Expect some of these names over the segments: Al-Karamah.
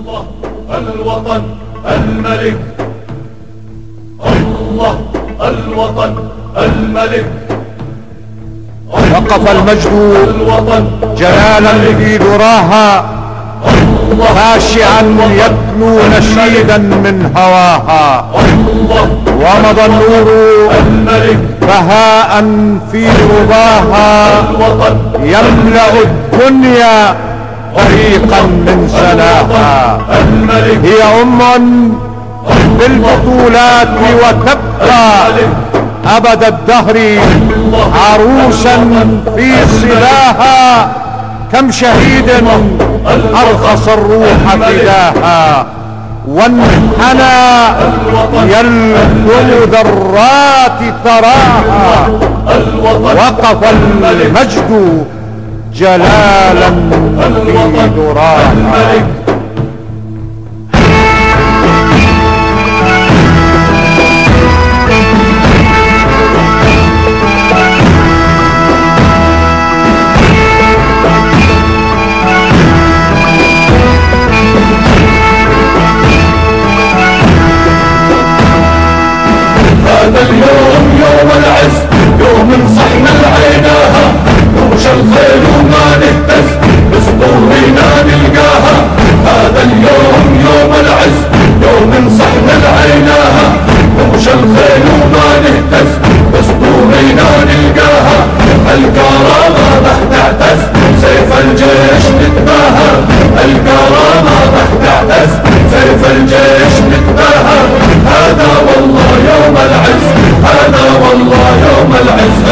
الله الوطن الملك، الله الوطن الملك. وقف المجد جلالا به ذراها، خاشعا يدنو نشيدا من هواها، ومضى النور بهاء في رضاها، يملأ الدنيا طريقا من سناها. هي أم بالبطولات وتبقى أبد الدهر، عروسا في صلاها، كم شهيد أرخص الروح فداها، وانحنى يلكم ذرات ثراها. وقف المجد جلالا في دراها. هذا اليوم يوم العز، يوم صحنا لعيناها، نوش الخيل وما نهتز، بسطورنا نلقاها. هذا اليوم يوم العز، يوم صحنا لعيناها، نوش الخيل وما نهتز، بسطورنا نلقاها. الكرامة راح تعتز، سيف الجيش نتباها، الكرامة راح تعتز، سيف الجيش نتباها. هذا والله يوم العز، هذا والله يوم العز.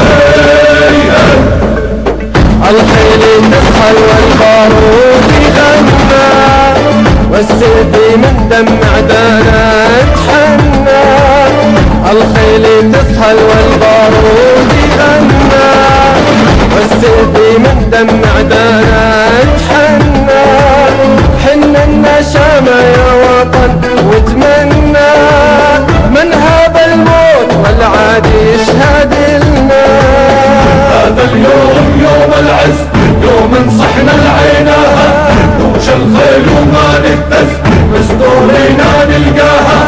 الخيل النخل والبارود يغنى، والسيف من دم عدانا اتحنى. الخيل النخل والبارود يغنى، والسيف من دم عدانا اتحنى. حنا النشامة يا وطن وتمنى، من هاب الموت والعاد يشهد لنا. هذا اليوم يوم العز، يوم صحنا لعيناها، نوش الخيل وما نهتز، بسطورنا نلقاها.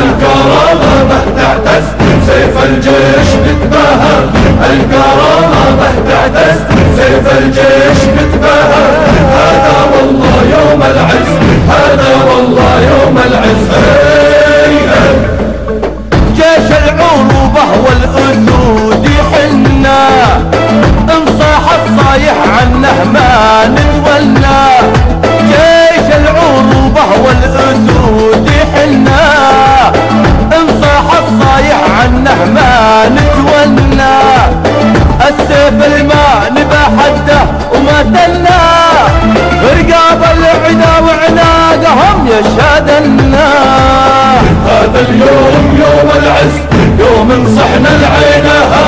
الكرامة راح تعتز، سيف الجيش نتباها، الكرامة راح تعتز، سيف الجيش نتباها. هذا والله يوم العز، هذا والله يوم العز. جيش العروبة والأسود يحنا، انصاح الصايح عنه ما نتولى. جيش العروبة والأسود يحنا، انصاح الصايح عنه ما نتولى. السيف الماء نبى حده وما تلنا، رقاب العدا وعنادهم يشهدنا. هذا اليوم يوم العز، يوم صحنا لعيناها،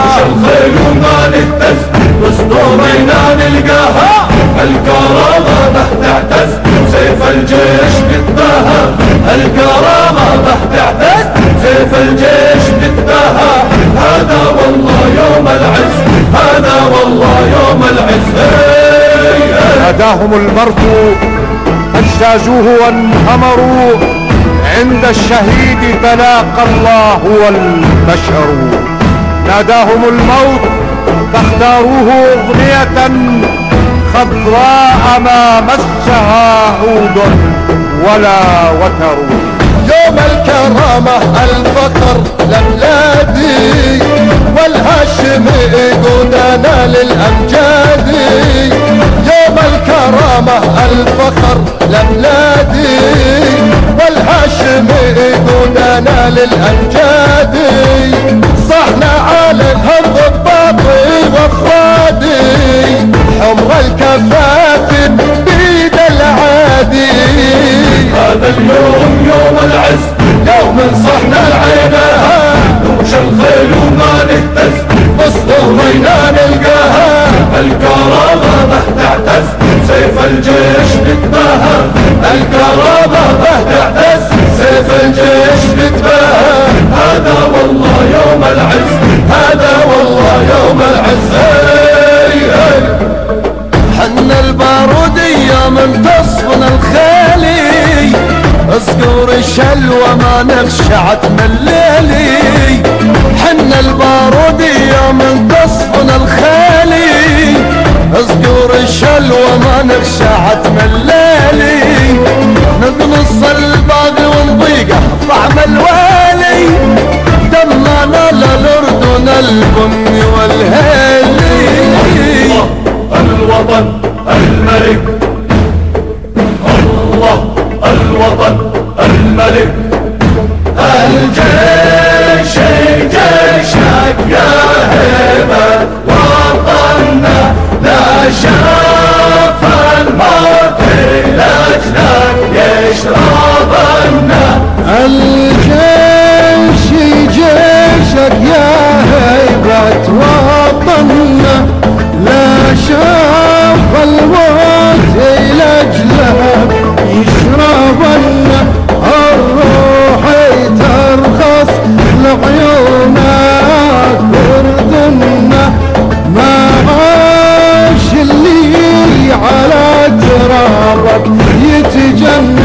نوش الخيل وما نهتز، بسطورنا نلقاها. الكرامة راح تعتز، سيف الجيش نتباها، الكرامة راح تعتز، سيف الجيش نتباها. هذا والله يوم العز، هذا والله يوم العز. ناداهم المرء فاجتازوه وانهمروا، عند الشهيد تلاقى الله والبشر. ناداهم الموت فاختاروه اغنية خضراء ما مسها عود ولا وتر. يوم الكرامة الفقر لأولادي، والهاشمي قودنا للأمجاد. يوم الكرامة الفقر لأولادي، والهاشمي قودنا للأمجاد. صحنا عالهم ضباطي وافرادي، حمر الكفافن بيد العادي. هذا اليوم يوم العز، يوم صحنا لعيناها، نوش الخيل وما نهتز، بسطورنا نلقاها. الكرامة راح تعتز، سيف الجيش نتباها، الكرامة راح تعتز، سيف الجيش نتباها. هذا والله يوم العز، هذا والله يوم العز. حن البارود الشلوى ما نخشعت من ليلي، حنا البارود يوم انقصفنا الخالي، صدور الشلوى ما نخشعت من ليلي، نقنص الباقي ونضيقه طعم الوالي، دمنا للأردن البني والهيلي. الوطن الملك، الوطن الملك، الجيش جيشك يا هيبة وطننا، لا شاف الموت لأجلك يشرب النار. الجيش جيشك يا هيبة وطننا، لا شاف الموت لأجلك يشربنا. الروح ترخص لعيونك وردنا، ما عاش اللي على ترابك يتجنن.